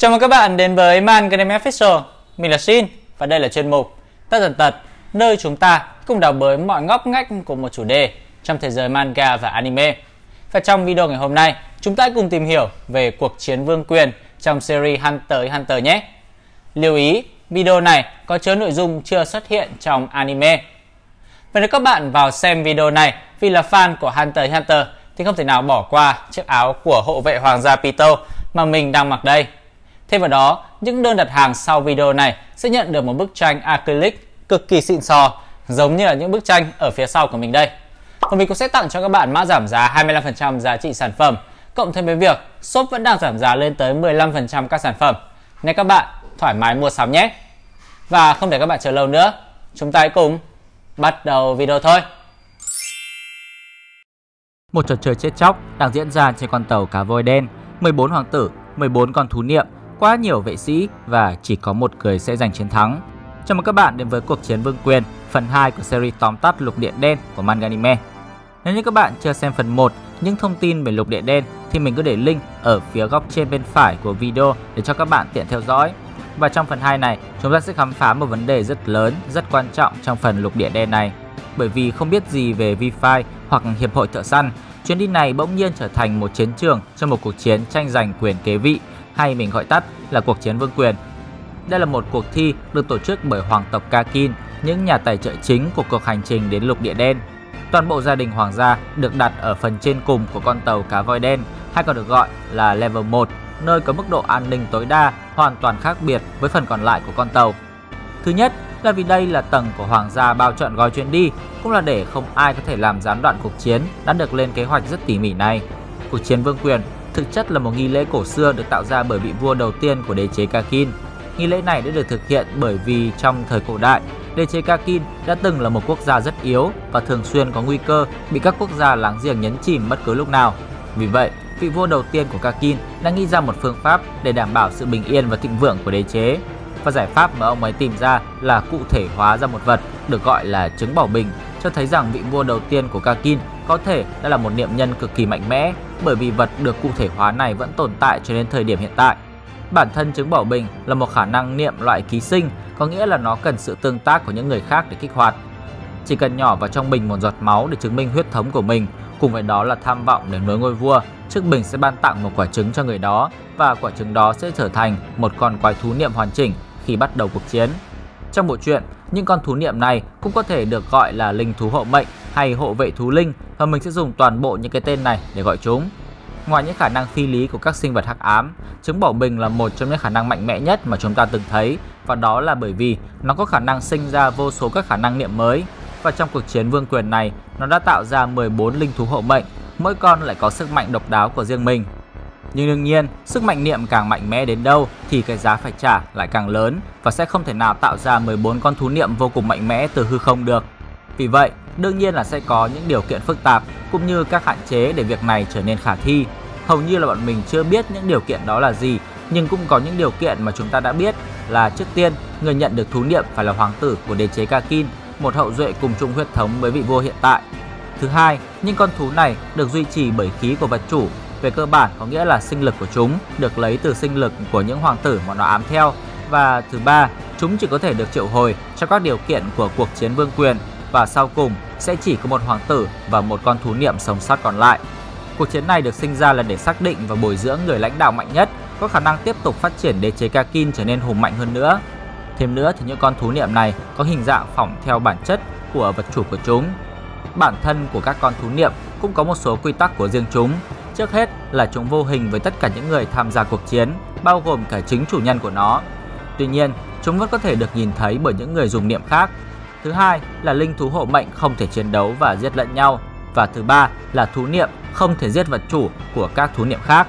Chào mừng các bạn đến với Manganime Official. Mình là Shin và đây là chuyên mục Tất Tần Tật, nơi chúng ta cùng đào bới mọi ngóc ngách của một chủ đề trong thế giới manga và anime. Và trong video ngày hôm nay, chúng ta cùng tìm hiểu về cuộc chiến vương quyền trong series Hunter x Hunter nhé. Lưu ý, video này có chứa nội dung chưa xuất hiện trong anime. Và nếu các bạn vào xem video này vì là fan của Hunter x Hunter thì không thể nào bỏ qua chiếc áo của hộ vệ hoàng gia Pitou mà mình đang mặc đây. Thêm vào đó, những đơn đặt hàng sau video này sẽ nhận được một bức tranh acrylic cực kỳ xịn sò, giống như là những bức tranh ở phía sau của mình đây. Và mình cũng sẽ tặng cho các bạn mã giảm giá 25% giá trị sản phẩm, cộng thêm với việc shop vẫn đang giảm giá lên tới 15% các sản phẩm, nên các bạn thoải mái mua sắm nhé. Và không để các bạn chờ lâu nữa, chúng ta hãy cùng bắt đầu video thôi. Một trò chơi chết chóc đang diễn ra trên con tàu cá voi đen, 14 hoàng tử, 14 con thú niệm, quá nhiều vệ sĩ và chỉ có một người sẽ giành chiến thắng. Chào mừng các bạn đến với cuộc chiến vương quyền phần 2 của series tóm tắt Lục Địa Đen của Manganime. Nếu như các bạn chưa xem phần 1 những thông tin về Lục Địa Đen thì mình cứ để link ở phía góc trên bên phải của video để cho các bạn tiện theo dõi. Và trong phần 2 này, chúng ta sẽ khám phá một vấn đề rất lớn, rất quan trọng trong phần Lục Địa Đen này. Bởi vì không biết gì về V5 hoặc Hiệp hội Thợ Săn, chuyến đi này bỗng nhiên trở thành một chiến trường cho một cuộc chiến tranh giành quyền kế vị, hay mình gọi tắt là cuộc chiến vương quyền. Đây là một cuộc thi được tổ chức bởi hoàng tộc Kakin, những nhà tài trợ chính của cuộc hành trình đến Lục Địa Đen. Toàn bộ gia đình hoàng gia được đặt ở phần trên cùng của con tàu cá voi đen, hay còn được gọi là level 1, nơi có mức độ an ninh tối đa hoàn toàn khác biệt với phần còn lại của con tàu. Thứ nhất là vì đây là tầng của hoàng gia bao trọn gói chuyến đi, cũng là để không ai có thể làm gián đoạn cuộc chiến đã được lên kế hoạch rất tỉ mỉ này. Cuộc chiến vương quyền thực chất là một nghi lễ cổ xưa được tạo ra bởi vị vua đầu tiên của đế chế Kakin. Nghi lễ này đã được thực hiện bởi vì trong thời cổ đại, đế chế Kakin đã từng là một quốc gia rất yếu và thường xuyên có nguy cơ bị các quốc gia láng giềng nhấn chìm bất cứ lúc nào. Vì vậy, vị vua đầu tiên của Kakin đã nghĩ ra một phương pháp để đảm bảo sự bình yên và thịnh vượng của đế chế. Và giải pháp mà ông ấy tìm ra là cụ thể hóa ra một vật được gọi là trứng bảo bình, cho thấy rằng vị vua đầu tiên của Kakin có thể đã là một niệm nhân cực kỳ mạnh mẽ, bởi vì vật được cụ thể hóa này vẫn tồn tại cho đến thời điểm hiện tại. Bản thân trứng bảo bình là một khả năng niệm loại ký sinh, có nghĩa là nó cần sự tương tác của những người khác để kích hoạt. Chỉ cần nhỏ vào trong bình một giọt máu để chứng minh huyết thống của mình, cùng với đó là tham vọng để nối ngôi vua, chiếc bình sẽ ban tặng một quả trứng cho người đó, và quả trứng đó sẽ trở thành một con quái thú niệm hoàn chỉnh khi bắt đầu cuộc chiến. Trong bộ truyện, những con thú niệm này cũng có thể được gọi là linh thú hộ mệnh hay hộ vệ thú linh, và mình sẽ dùng toàn bộ những cái tên này để gọi chúng. Ngoài những khả năng phi lý của các sinh vật hắc ám, trứng bảo bình là một trong những khả năng mạnh mẽ nhất mà chúng ta từng thấy, và đó là bởi vì nó có khả năng sinh ra vô số các khả năng niệm mới. Và trong cuộc chiến vương quyền này, nó đã tạo ra 14 linh thú hộ mệnh, mỗi con lại có sức mạnh độc đáo của riêng mình. Nhưng đương nhiên, sức mạnh niệm càng mạnh mẽ đến đâu thì cái giá phải trả lại càng lớn, và sẽ không thể nào tạo ra 14 con thú niệm vô cùng mạnh mẽ từ hư không được. Vì vậy, đương nhiên là sẽ có những điều kiện phức tạp cũng như các hạn chế để việc này trở nên khả thi. Hầu như là bọn mình chưa biết những điều kiện đó là gì, nhưng cũng có những điều kiện mà chúng ta đã biết là trước tiên, người nhận được thú niệm phải là hoàng tử của đế chế Kakin, một hậu duệ cùng chung huyết thống với vị vua hiện tại. Thứ hai, những con thú này được duy trì bởi khí của vật chủ. Về cơ bản có nghĩa là sinh lực của chúng được lấy từ sinh lực của những hoàng tử mà nó ám theo. Và thứ ba, chúng chỉ có thể được triệu hồi trong các điều kiện của cuộc chiến vương quyền, và sau cùng sẽ chỉ có một hoàng tử và một con thú niệm sống sót còn lại. Cuộc chiến này được sinh ra là để xác định và bồi dưỡng người lãnh đạo mạnh nhất, có khả năng tiếp tục phát triển đế chế Kakin trở nên hùng mạnh hơn nữa. Thêm nữa thì những con thú niệm này có hình dạng phỏng theo bản chất của vật chủ của chúng. Bản thân của các con thú niệm cũng có một số quy tắc của riêng chúng. Trước hết là chúng vô hình với tất cả những người tham gia cuộc chiến, bao gồm cả chính chủ nhân của nó. Tuy nhiên, chúng vẫn có thể được nhìn thấy bởi những người dùng niệm khác. Thứ hai là linh thú hộ mệnh không thể chiến đấu và giết lẫn nhau. Và thứ ba là thú niệm không thể giết vật chủ của các thú niệm khác.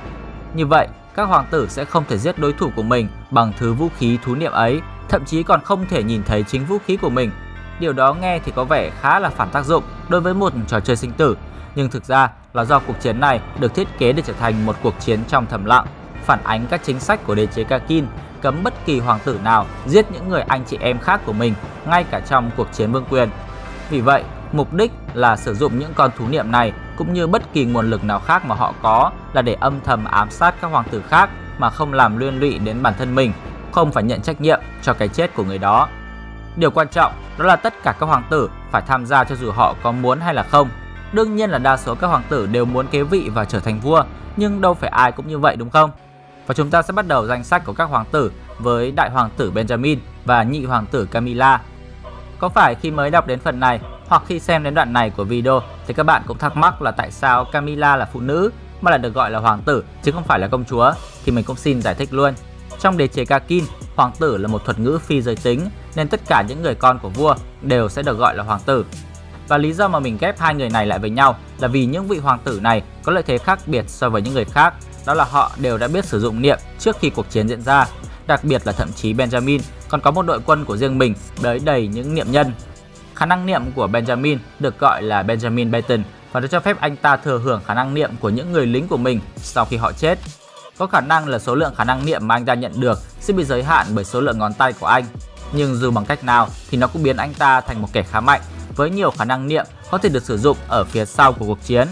Như vậy, các hoàng tử sẽ không thể giết đối thủ của mình bằng thứ vũ khí thú niệm ấy, thậm chí còn không thể nhìn thấy chính vũ khí của mình. Điều đó nghe thì có vẻ khá là phản tác dụng đối với một trò chơi sinh tử, nhưng thực ra là do cuộc chiến này được thiết kế để trở thành một cuộc chiến trong thầm lặng, phản ánh các chính sách của đế chế Kakin cấm bất kỳ hoàng tử nào giết những người anh chị em khác của mình, ngay cả trong cuộc chiến vương quyền. Vì vậy, mục đích là sử dụng những con thú niệm này cũng như bất kỳ nguồn lực nào khác mà họ có là để âm thầm ám sát các hoàng tử khác mà không làm liên lụy đến bản thân mình, không phải nhận trách nhiệm cho cái chết của người đó. Điều quan trọng đó là tất cả các hoàng tử phải tham gia cho dù họ có muốn hay là không. Đương nhiên là đa số các hoàng tử đều muốn kế vị và trở thành vua, nhưng đâu phải ai cũng như vậy đúng không? Và chúng ta sẽ bắt đầu danh sách của các hoàng tử với đại hoàng tử Benjamin và nhị hoàng tử Camilla. Có phải khi mới đọc đến phần này hoặc khi xem đến đoạn này của video thì các bạn cũng thắc mắc là tại sao Camilla là phụ nữ mà lại được gọi là hoàng tử chứ không phải là công chúa? Thì mình cũng xin giải thích luôn. Trong đế chế Kakin, hoàng tử là một thuật ngữ phi giới tính nên tất cả những người con của vua đều sẽ được gọi là hoàng tử. Và lý do mà mình ghép hai người này lại với nhau là vì những vị hoàng tử này có lợi thế khác biệt so với những người khác, đó là họ đều đã biết sử dụng niệm trước khi cuộc chiến diễn ra. Đặc biệt là thậm chí Benjamin còn có một đội quân của riêng mình đới đầy những niệm nhân. Khả năng niệm của Benjamin được gọi là Benjamin Bayton và nó cho phép anh ta thừa hưởng khả năng niệm của những người lính của mình sau khi họ chết. Có khả năng là số lượng khả năng niệm mà anh ta nhận được sẽ bị giới hạn bởi số lượng ngón tay của anh. Nhưng dù bằng cách nào thì nó cũng biến anh ta thành một kẻ khá mạnh với nhiều khả năng niệm có thể được sử dụng ở phía sau của cuộc chiến.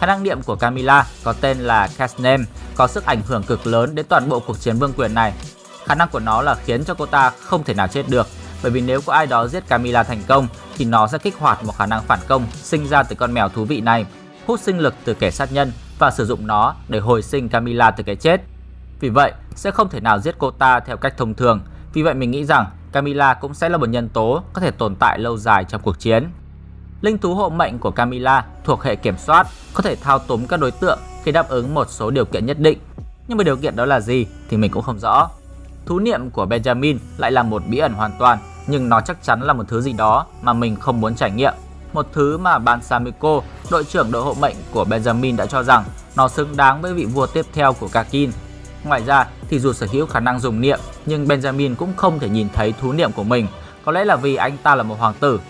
Khả năng niệm của Camilla có tên là Cash Name có sức ảnh hưởng cực lớn đến toàn bộ cuộc chiến vương quyền này. Khả năng của nó là khiến cho cô ta không thể nào chết được, bởi vì nếu có ai đó giết Camilla thành công thì nó sẽ kích hoạt một khả năng phản công sinh ra từ con mèo thú vị này, hút sinh lực từ kẻ sát nhân và sử dụng nó để hồi sinh Camilla từ cái chết. Vì vậy sẽ không thể nào giết cô ta theo cách thông thường. Vì vậy mình nghĩ rằng Camilla cũng sẽ là một nhân tố có thể tồn tại lâu dài trong cuộc chiến. Linh thú hộ mệnh của Camilla thuộc hệ kiểm soát, có thể thao túng các đối tượng khi đáp ứng một số điều kiện nhất định. Nhưng mà điều kiện đó là gì thì mình cũng không rõ. Thú niệm của Benjamin lại là một bí ẩn hoàn toàn, nhưng nó chắc chắn là một thứ gì đó mà mình không muốn trải nghiệm. Một thứ mà Bansamiko, đội trưởng đội hộ mệnh của Benjamin đã cho rằng nó xứng đáng với vị vua tiếp theo của Kakin. Ngoài ra thì dù sở hữu khả năng dùng niệm nhưng Benjamin cũng không thể nhìn thấy thú niệm của mình, có lẽ là vì anh ta là một hoàng tử.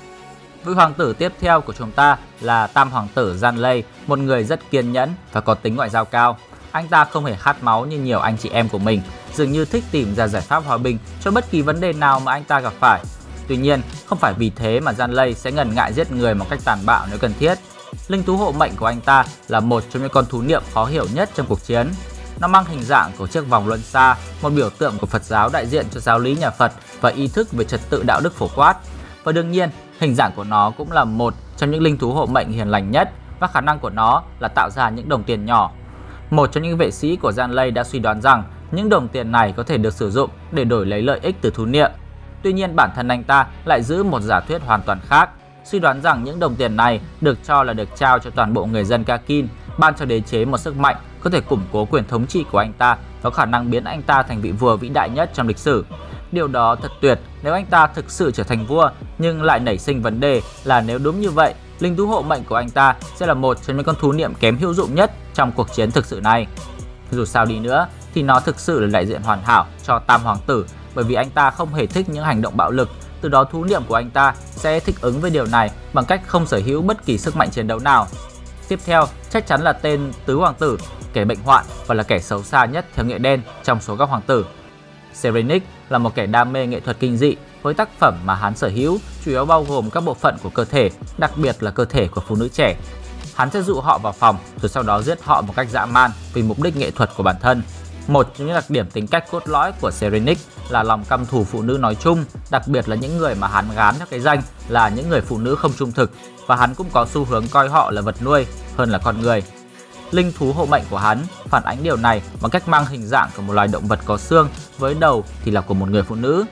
Vị hoàng tử tiếp theo của chúng ta là tam hoàng tử Gian Lê, một người rất kiên nhẫn và có tính ngoại giao cao. Anh ta không hề khát máu như nhiều anh chị em của mình, dường như thích tìm ra giải pháp hòa bình cho bất kỳ vấn đề nào mà anh ta gặp phải. Tuy nhiên, không phải vì thế mà Gian Lê sẽ ngần ngại giết người một cách tàn bạo nếu cần thiết. Linh thú hộ mệnh của anh ta là một trong những con thú niệm khó hiểu nhất trong cuộc chiến. Nó mang hình dạng của chiếc vòng luân xa, một biểu tượng của Phật giáo đại diện cho giáo lý nhà Phật và ý thức về trật tự đạo đức phổ quát. Và đương nhiên, hình dạng của nó cũng là một trong những linh thú hộ mệnh hiền lành nhất và khả năng của nó là tạo ra những đồng tiền nhỏ. Một trong những vệ sĩ của Gian Lê đã suy đoán rằng những đồng tiền này có thể được sử dụng để đổi lấy lợi ích từ thú niệm. Tuy nhiên, bản thân anh ta lại giữ một giả thuyết hoàn toàn khác, suy đoán rằng những đồng tiền này được cho là được trao cho toàn bộ người dân Kakin, ban cho đế chế một sức mạnh có thể củng cố quyền thống trị của anh ta, có khả năng biến anh ta thành vị vua vĩ đại nhất trong lịch sử. Điều đó thật tuyệt nếu anh ta thực sự trở thành vua, nhưng lại nảy sinh vấn đề là nếu đúng như vậy, linh thú hộ mệnh của anh ta sẽ là một trong những con thú niệm kém hữu dụng nhất trong cuộc chiến thực sự này. Dù sao đi nữa thì nó thực sự là đại diện hoàn hảo cho tam hoàng tử, bởi vì anh ta không hề thích những hành động bạo lực, từ đó thú niệm của anh ta sẽ thích ứng với điều này bằng cách không sở hữu bất kỳ sức mạnh chiến đấu nào. Tiếp theo chắc chắn là tên tứ hoàng tử, kẻ bệnh hoạn và là kẻ xấu xa nhất theo nghĩa đen trong số các hoàng tử. Serenic là một kẻ đam mê nghệ thuật kinh dị với tác phẩm mà hắn sở hữu chủ yếu bao gồm các bộ phận của cơ thể, đặc biệt là cơ thể của phụ nữ trẻ. Hắn sẽ dụ họ vào phòng rồi sau đó giết họ một cách dã man vì mục đích nghệ thuật của bản thân. Một trong những đặc điểm tính cách cốt lõi của Serenic là lòng căm thù phụ nữ nói chung, đặc biệt là những người mà hắn gán theo cái danh là những người phụ nữ không trung thực, và hắn cũng có xu hướng coi họ là vật nuôi hơn là con người. Linh thú hộ mệnh của hắn phản ánh điều này bằng cách mang hình dạng của một loài động vật có xương với đầu thì là của một người phụ nữ.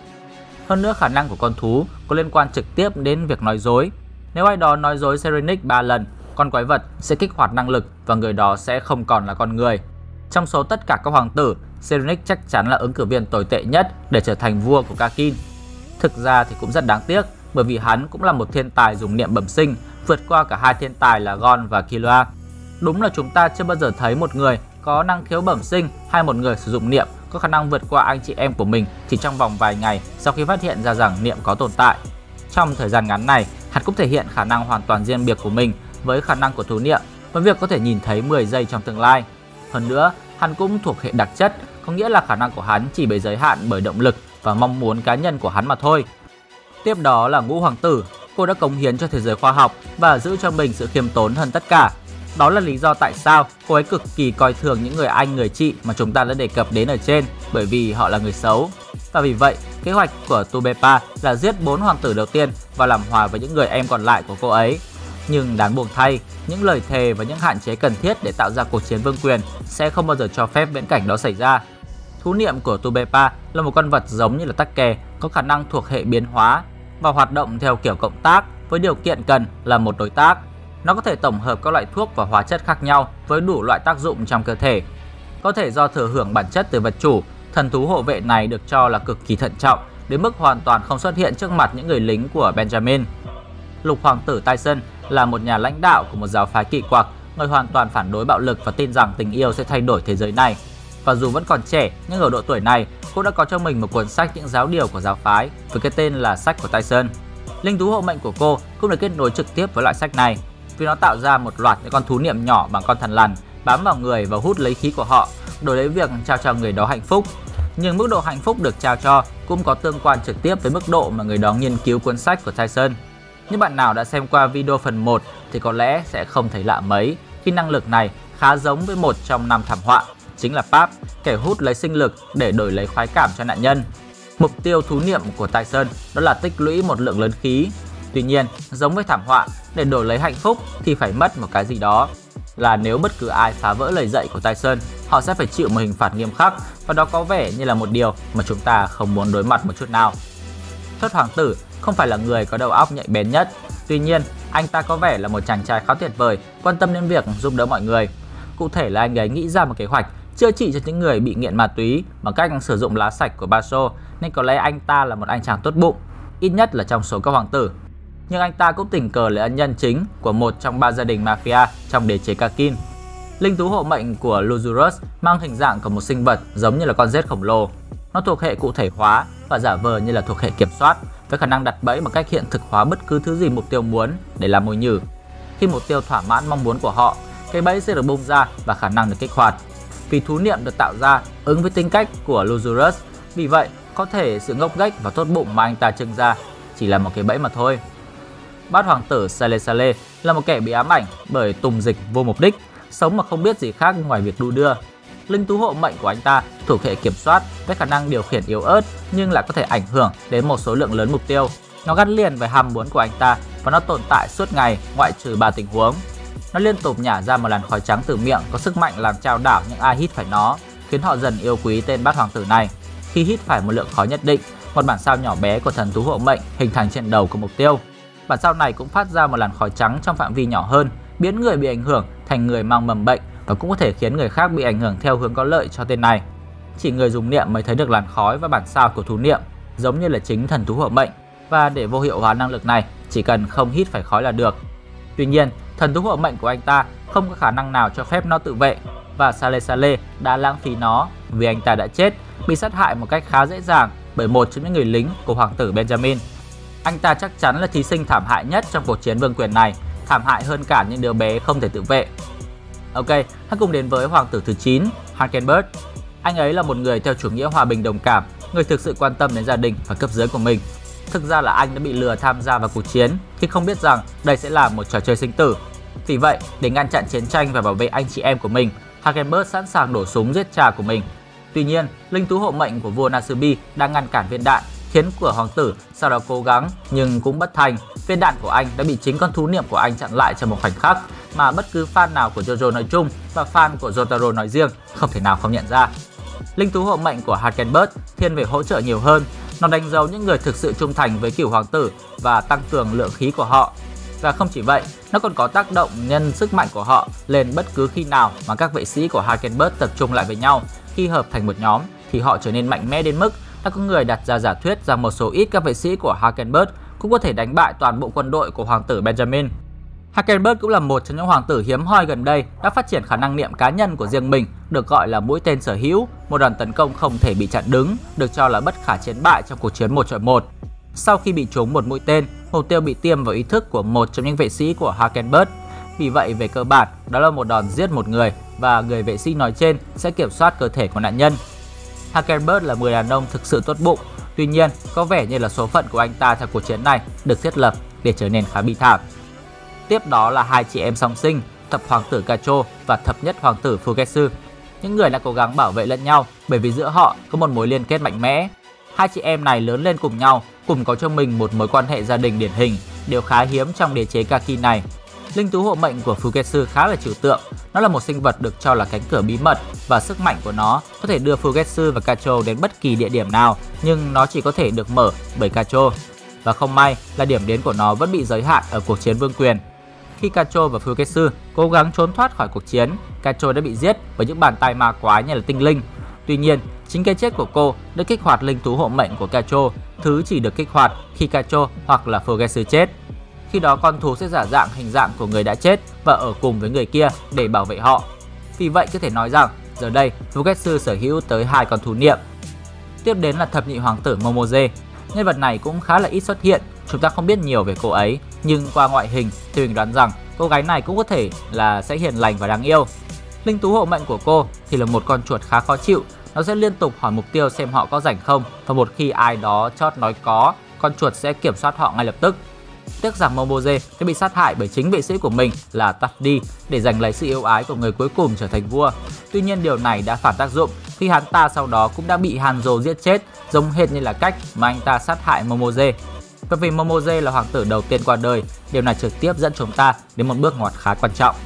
Hơn nữa, khả năng của con thú có liên quan trực tiếp đến việc nói dối. Nếu ai đó nói dối Serenic 3 lần, con quái vật sẽ kích hoạt năng lực và người đó sẽ không còn là con người. Trong số tất cả các hoàng tử, Serenic chắc chắn là ứng cử viên tồi tệ nhất để trở thành vua của Kakin. Thực ra thì cũng rất đáng tiếc, bởi vì hắn cũng là một thiên tài dùng niệm bẩm sinh, vượt qua cả hai thiên tài là Gon và Killua. Đúng là chúng ta chưa bao giờ thấy một người có năng khiếu bẩm sinh hay một người sử dụng niệm có khả năng vượt qua anh chị em của mình chỉ trong vòng vài ngày sau khi phát hiện ra rằng niệm có tồn tại. Trong thời gian ngắn này, hắn cũng thể hiện khả năng hoàn toàn riêng biệt của mình với khả năng của thú niệm, với việc có thể nhìn thấy 10 giây trong tương lai. Hơn nữa, hắn cũng thuộc hệ đặc chất, có nghĩa là khả năng của hắn chỉ bị giới hạn bởi động lực và mong muốn cá nhân của hắn mà thôi. Tiếp đó là ngũ hoàng tử, cô đã cống hiến cho thế giới khoa học và giữ cho mình sự khiêm tốn hơn tất cả. Đó là lý do tại sao cô ấy cực kỳ coi thường những người anh người chị mà chúng ta đã đề cập đến ở trên, bởi vì họ là người xấu. Và vì vậy, kế hoạch của Tubepa là giết 4 hoàng tử đầu tiên và làm hòa với những người em còn lại của cô ấy. Nhưng đáng buồn thay, những lời thề và những hạn chế cần thiết để tạo ra cuộc chiến vương quyền sẽ không bao giờ cho phép viễn cảnh đó xảy ra. Thú niệm của Tubepa là một con vật giống như là tắc kè, có khả năng thuộc hệ biến hóa và hoạt động theo kiểu cộng tác với điều kiện cần là một đối tác. Nó có thể tổng hợp các loại thuốc và hóa chất khác nhau với đủ loại tác dụng trong cơ thể. Có thể do thừa hưởng bản chất từ vật chủ, thần thú hộ vệ này được cho là cực kỳ thận trọng đến mức hoàn toàn không xuất hiện trước mặt những người lính của Benjamin. Lục hoàng tử Tyson là một nhà lãnh đạo của một giáo phái kỳ quặc, người hoàn toàn phản đối bạo lực và tin rằng tình yêu sẽ thay đổi thế giới này. Và dù vẫn còn trẻ, nhưng ở độ tuổi này, cô đã có cho mình một cuốn sách những giáo điều của giáo phái với cái tên là Sách của Tyson. Linh thú hộ mệnh của cô cũng được kết nối trực tiếp với loại sách này, vì nó tạo ra một loạt những con thú niệm nhỏ bằng con thằn lằn bám vào người và hút lấy khí của họ, đổi lấy việc trao cho người đó hạnh phúc. Nhưng mức độ hạnh phúc được trao cho cũng có tương quan trực tiếp với mức độ mà người đó nghiên cứu cuốn sách của Tyson. Những bạn nào đã xem qua video phần 1 thì có lẽ sẽ không thấy lạ mấy khi năng lực này khá giống với một trong 5 thảm họa, chính là Pap, kẻ hút lấy sinh lực để đổi lấy khoái cảm cho nạn nhân. Mục tiêu thú niệm của Tyson đó là tích lũy một lượng lớn khí. Tuy nhiên, giống với thảm họa, để đổi lấy hạnh phúc thì phải mất một cái gì đó. Là nếu bất cứ ai phá vỡ lời dạy của Tyson, họ sẽ phải chịu một hình phạt nghiêm khắc, và đó có vẻ như là một điều mà chúng ta không muốn đối mặt một chút nào. Thất hoàng tử không phải là người có đầu óc nhạy bén nhất, tuy nhiên anh ta có vẻ là một chàng trai khá tuyệt vời, quan tâm đến việc giúp đỡ mọi người. Cụ thể là anh ấy nghĩ ra một kế hoạch chữa trị cho những người bị nghiện ma túy bằng cách sử dụng lá sạch của Baso, nên có lẽ anh ta là một anh chàng tốt bụng, ít nhất là trong số các hoàng tử. Nhưng anh ta cũng tình cờ là ân nhân chính của một trong 3 gia đình mafia trong đế chế Kakin. Linh thú hộ mệnh của Luzurus mang hình dạng của một sinh vật giống như là con rết khổng lồ. Nó thuộc hệ cụ thể hóa và giả vờ như là thuộc hệ kiểm soát, với khả năng đặt bẫy bằng cách hiện thực hóa bất cứ thứ gì mục tiêu muốn để làm mồi nhử. Khi mục tiêu thỏa mãn mong muốn của họ, cái bẫy sẽ được bung ra và khả năng được kích hoạt. Vì thú niệm được tạo ra ứng với tính cách của Luzurus, vì vậy có thể sự ngốc nghếch và tốt bụng mà anh ta trưng ra chỉ là một cái bẫy mà thôi. Bát hoàng tử Salé-salé là một kẻ bị ám ảnh bởi tùng dịch vô mục đích, sống mà không biết gì khác ngoài việc đu đưa. Linh thú hộ mệnh của anh ta thuộc hệ kiểm soát với khả năng điều khiển yếu ớt nhưng lại có thể ảnh hưởng đến một số lượng lớn mục tiêu. Nó gắn liền với ham muốn của anh ta và nó tồn tại suốt ngày ngoại trừ 3 tình huống. Nó liên tục nhả ra một làn khói trắng từ miệng có sức mạnh làm trao đảo những ai hít phải nó, khiến họ dần yêu quý tên bát hoàng tử này. Khi hít phải một lượng khói nhất định, một bản sao nhỏ bé của thần thú hộ mệnh hình thành trên đầu của mục tiêu. Bản sao này cũng phát ra một làn khói trắng trong phạm vi nhỏ hơn, biến người bị ảnh hưởng thành người mang mầm bệnh và cũng có thể khiến người khác bị ảnh hưởng theo hướng có lợi cho tên này. Chỉ người dùng niệm mới thấy được làn khói và bản sao của thú niệm, giống như là chính thần thú hộ mệnh, và để vô hiệu hóa năng lực này chỉ cần không hít phải khói là được. Tuy nhiên, thần thú hộ mệnh của anh ta không có khả năng nào cho phép nó tự vệ và Salé-salé đã lãng phí nó vì anh ta đã chết, bị sát hại một cách khá dễ dàng bởi một trong những người lính của hoàng tử Benjamin. Anh ta chắc chắn là thí sinh thảm hại nhất trong cuộc chiến vương quyền này, thảm hại hơn cả những đứa bé không thể tự vệ. Ok, hãy cùng đến với hoàng tử thứ 9, Halkenburg. Anh ấy là một người theo chủ nghĩa hòa bình đồng cảm, người thực sự quan tâm đến gia đình và cấp dưới của mình. Thực ra là anh đã bị lừa tham gia vào cuộc chiến khi không biết rằng đây sẽ là một trò chơi sinh tử. Vì vậy, để ngăn chặn chiến tranh và bảo vệ anh chị em của mình, Halkenburg sẵn sàng đổ súng giết cha của mình. Tuy nhiên, linh thú hộ mệnh của vua Nasubi đang ngăn cản viên đạn, khiến của hoàng tử sau đó cố gắng nhưng cũng bất thành. Viên đạn của anh đã bị chính con thú niệm của anh chặn lại trong một khoảnh khắc mà bất cứ fan nào của Jojo nói chung và fan của Jotaro nói riêng không thể nào không nhận ra. Linh thú hộ mệnh của Halkenburg thiên về hỗ trợ nhiều hơn, nó đánh dấu những người thực sự trung thành với cửu hoàng tử và tăng cường lượng khí của họ. Và không chỉ vậy, nó còn có tác động nhân sức mạnh của họ lên bất cứ khi nào mà các vệ sĩ của Halkenburg tập trung lại với nhau. Khi hợp thành một nhóm thì họ trở nên mạnh mẽ đến mức đã có người đặt ra giả thuyết rằng một số ít các vệ sĩ của Halkenburg cũng có thể đánh bại toàn bộ quân đội của hoàng tử Benjamin. Halkenburg cũng là một trong những hoàng tử hiếm hoi gần đây đã phát triển khả năng niệm cá nhân của riêng mình, được gọi là mũi tên sở hữu, một đòn tấn công không thể bị chặn đứng, được cho là bất khả chiến bại trong cuộc chiến 1 chọi 1. Sau khi bị trúng một mũi tên, mục tiêu bị tiêm vào ý thức của một trong những vệ sĩ của Halkenburg. Vì vậy về cơ bản, đó là một đòn giết một người và người vệ sĩ nói trên sẽ kiểm soát cơ thể của nạn nhân. Halkenburg là người đàn ông thực sự tốt bụng, tuy nhiên có vẻ như là số phận của anh ta theo cuộc chiến này được thiết lập để trở nên khá bi thảm. Tiếp đó là hai chị em song sinh thập hoàng tử Kacho và thập nhất hoàng tử Fugetsu. Những người đã cố gắng bảo vệ lẫn nhau bởi vì giữa họ có một mối liên kết mạnh mẽ. Hai chị em này lớn lên cùng nhau, cùng có cho mình một mối quan hệ gia đình điển hình, điều khá hiếm trong đế chế Kakin này. Linh thú hộ mệnh của Fugetsu khá là trừu tượng, nó là một sinh vật được cho là cánh cửa bí mật và sức mạnh của nó có thể đưa Fugetsu và Kacho đến bất kỳ địa điểm nào, nhưng nó chỉ có thể được mở bởi Kacho. Và không may là điểm đến của nó vẫn bị giới hạn ở cuộc chiến vương quyền. Khi Kacho và Fugetsu cố gắng trốn thoát khỏi cuộc chiến, Kacho đã bị giết bởi những bàn tay ma quái như là tinh linh. Tuy nhiên, chính cái chết của cô đã kích hoạt linh thú hộ mệnh của Kacho, thứ chỉ được kích hoạt khi Kacho hoặc là Fugetsu chết. Khi đó con thú sẽ giả dạng hình dạng của người đã chết và ở cùng với người kia để bảo vệ họ. Vì vậy có thể nói rằng giờ đây Fugetsu sở hữu tới hai con thú niệm. Tiếp đến là thập nhị hoàng tử Momoze. Nhân vật này cũng khá là ít xuất hiện, chúng ta không biết nhiều về cô ấy, nhưng qua ngoại hình thì mình đoán rằng cô gái này cũng có thể là sẽ hiền lành và đáng yêu. Linh thú hộ mệnh của cô thì là một con chuột khá khó chịu, nó sẽ liên tục hỏi mục tiêu xem họ có rảnh không, và một khi ai đó chót nói có, con chuột sẽ kiểm soát họ ngay lập tức. Tiếc rằng Momoze đã bị sát hại bởi chính vệ sĩ của mình là Tappi để giành lấy sự yêu ái của người cuối cùng trở thành vua. Tuy nhiên điều này đã phản tác dụng khi hắn ta sau đó cũng đã bị Hanzo giết chết, giống hệt như là cách mà anh ta sát hại Momoze. Và vì Momoze là hoàng tử đầu tiên qua đời, điều này trực tiếp dẫn chúng ta đến một bước ngoặt khá quan trọng.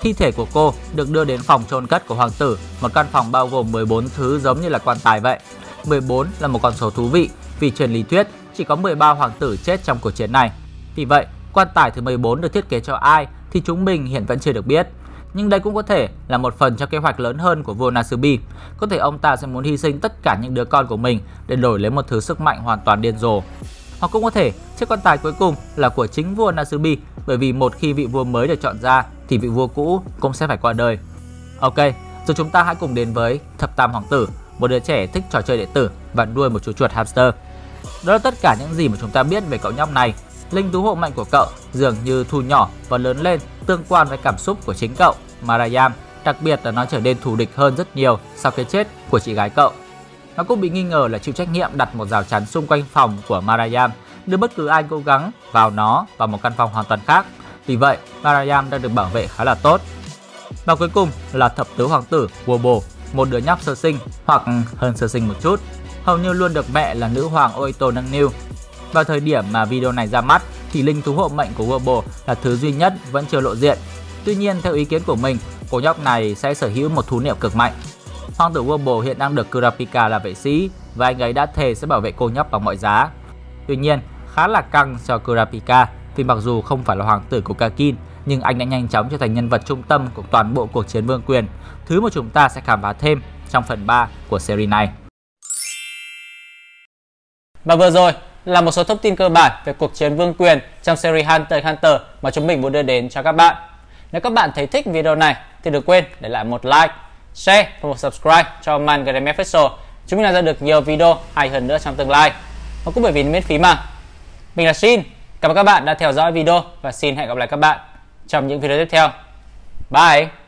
Thi thể của cô được đưa đến phòng chôn cất của hoàng tử, một căn phòng bao gồm 14 thứ giống như là quan tài vậy. 14 là một con số thú vị vì trên lý thuyết chỉ có 13 hoàng tử chết trong cuộc chiến này. Vì vậy, quan tài thứ 14 được thiết kế cho ai thì chúng mình hiện vẫn chưa được biết. Nhưng đây cũng có thể là một phần trong kế hoạch lớn hơn của vua Nasubi. Có thể ông ta sẽ muốn hy sinh tất cả những đứa con của mình để đổi lấy một thứ sức mạnh hoàn toàn điên rồ. Hoặc cũng có thể chiếc quan tài cuối cùng là của chính vua Nasubi, bởi vì một khi vị vua mới được chọn ra thì vị vua cũ cũng sẽ phải qua đời. Ok, rồi chúng ta hãy cùng đến với thập tam hoàng tử, một đứa trẻ thích trò chơi điện tử và nuôi một chú chuột hamster. Đó là tất cả những gì mà chúng ta biết về cậu nhóc này. Linh thú hộ mệnh của cậu dường như thu nhỏ và lớn lên tương quan với cảm xúc của chính cậu, Marayam, đặc biệt là nó trở nên thù địch hơn rất nhiều sau cái chết của chị gái cậu. Nó cũng bị nghi ngờ là chịu trách nhiệm đặt một rào chắn xung quanh phòng của Marayam, đưa bất cứ ai cố gắng vào nó vào một căn phòng hoàn toàn khác. Vì vậy, Marayam đang được bảo vệ khá là tốt. Và cuối cùng là thập tứ hoàng tử Wobble, một đứa nhóc sơ sinh hoặc hơn sơ sinh một chút, hầu như luôn được mẹ là nữ hoàng Oito nâng niu. Vào thời điểm mà video này ra mắt thì linh thú hộ mệnh của Wobble là thứ duy nhất vẫn chưa lộ diện. Tuy nhiên theo ý kiến của mình, cô nhóc này sẽ sở hữu một thú niệm cực mạnh. Hoàng tử Wobble hiện đang được Kurapika là vệ sĩ và anh ấy đã thề sẽ bảo vệ cô nhóc bằng mọi giá. Tuy nhiên khá là căng cho Kurapika vì mặc dù không phải là hoàng tử của Kakin nhưng anh đã nhanh chóng trở thành nhân vật trung tâm của toàn bộ cuộc chiến vương quyền, thứ mà chúng ta sẽ khám phá thêm trong phần 3 của series này. Và vừa rồi là một số thông tin cơ bản về cuộc chiến vương quyền trong series Hunter x Hunter mà chúng mình muốn đưa đến cho các bạn. Nếu các bạn thấy thích video này thì đừng quên để lại một like, share và một subscribe cho Manganime Official. Chúng mình làm ra được nhiều video hay hơn nữa trong tương lai. Và cũng bởi vì miễn phí mà. Mình là Shin, cảm ơn các bạn đã theo dõi video và xin hẹn gặp lại các bạn trong những video tiếp theo. Bye!